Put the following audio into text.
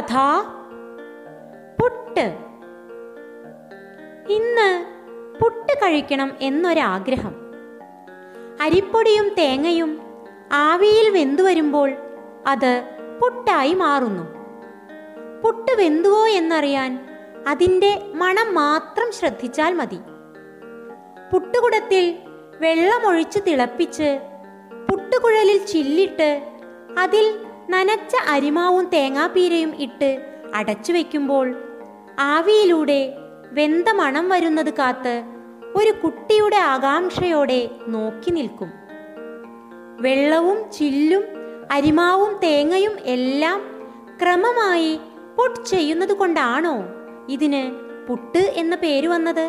का था പുട്ട്. ഇന്ന് പുട്ട് കഴിക്കണം എന്നൊരാഗ്രഹം. അരിപ്പൊടിയും തേങ്ങയും ആവിയിൽ വെന്തു വരുമ്പോൾ അത് പുട്ടായി മാറുന്നു. പുട്ട് വെന്തുവോ എന്നറിയാൻ അതിൻ്റെ മണം മാത്രം ശ്രദ്ധിച്ചാൽ മതി. പുട്ടുകുടത്തിൽ വെള്ളമൊഴിച്ച് തിളപ്പിച്ച് പുട്ടുകുഴലിൽ ചില്ലിട്ട് അതിൽ നനച്ച അരിമാവും തേങ്ങാപ്പീരയും ഇട്ട് അടച്ചു വയ്ക്കുമ്പോൾ ആവിയിലൂടെ വെന്ത മണം വരുന്നത് കാത്ത് ഒരു കുട്ടിയുടെ ആകാംക്ഷയോടെ നോക്കി നിൽക്കും. വെള്ളവും ചില്ലും അരിമാവും തേങ്ങയും എല്ലാം ക്രമമായി പൊട്ട് ചെയ്യുന്നത് കൊണ്ടാണോ ഇതിന് പുട്ട് എന്ന പേര് വന്നത്?